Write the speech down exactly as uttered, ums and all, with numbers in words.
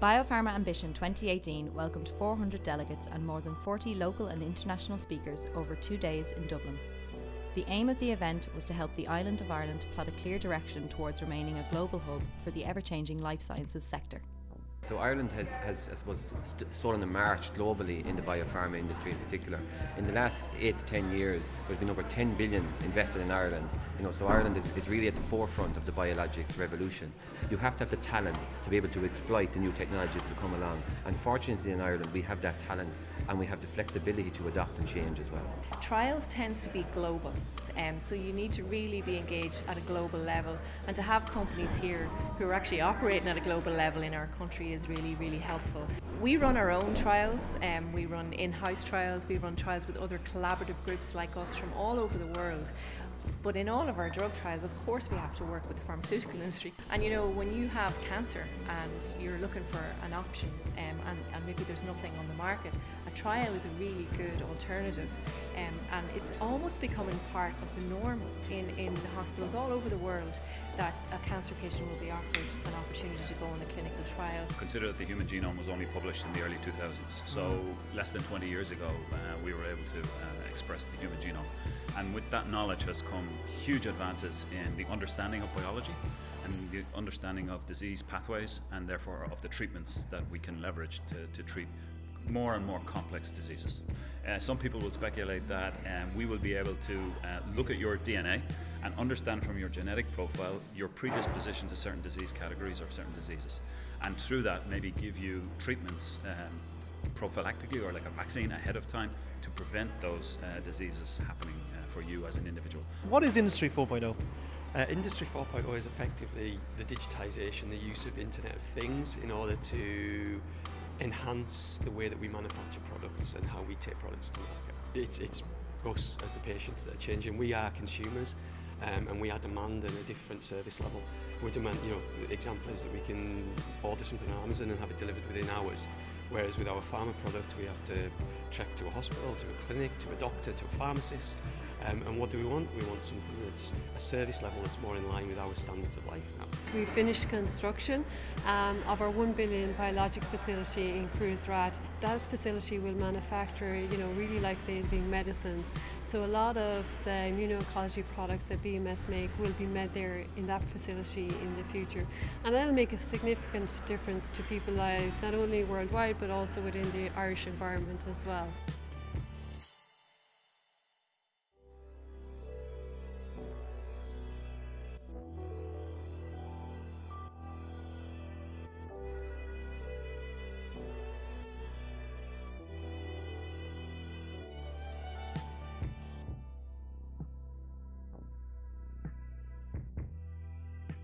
BioPharma Ambition twenty eighteen welcomed four hundred delegates and more than forty local and international speakers over two days in Dublin. The aim of the event was to help the island of Ireland plot a clear direction towards remaining a global hub for the ever-changing life sciences sector. So Ireland has, has I suppose, st stolen the march globally in the biopharma industry in particular. In the last eight to ten years, there's been over ten billion invested in Ireland. You know, so Ireland is, is really at the forefront of the biologics revolution. You have to have the talent to be able to exploit the new technologies that come along. Unfortunately, in Ireland, we have that talent and we have the flexibility to adapt and change as well. Trials tends to be global, um, so you need to really be engaged at a global level, and to have companies here who are actually operating at a global level in our country is really, really helpful. We run our own trials, um, we run in-house trials, we run trials with other collaborative groups like us from all over the world. But in all of our drug trials, of course, we have to work with the pharmaceutical industry. And you know, when you have cancer and you're looking for an option um, and, and maybe there's nothing on the market, a trial is a really good alternative. Um, and it's almost becoming part of the norm in, in the hospitals all over the world that a cancer patient will be offered an opportunity to go on a clinical trial. Consider that the human genome was only published in the early two thousands. So less than twenty years ago, uh, we were able to uh, express the human genome. And with that knowledge has come huge advances in the understanding of biology and the understanding of disease pathways, and therefore of the treatments that we can leverage to, to treat more and more complex diseases. Uh, some people will speculate that um, we will be able to uh, look at your D N A and understand from your genetic profile your predisposition to certain disease categories or certain diseases, and through that maybe give you treatments um, prophylactically, or like a vaccine ahead of time, to prevent those uh, diseases happening uh, for you as an individual. What is Industry four point oh? Uh, Industry four point oh is effectively the digitization, the use of Internet of Things in order to enhance the way that we manufacture products and how we take products to market. It's, it's us as the patients that are changing. We are consumers, um, and we are demanding a different service level. We demand, you know, the example is that we can order something on Amazon and have it delivered within hours, whereas with our pharma product we have to trek to a hospital, to a clinic, to a doctor, to a pharmacist. Um, and what do we want? We want something that's a service level that's more in line with our standards of life now. We finished construction um, of our one billion biologics facility in Cruiserath. That facility will manufacture, you know, really like saving medicines. So a lot of the immuno-oncology products that B M S make will be made there in that facility in the future. And that'll make a significant difference to people's lives, not only worldwide but also within the Irish environment as well.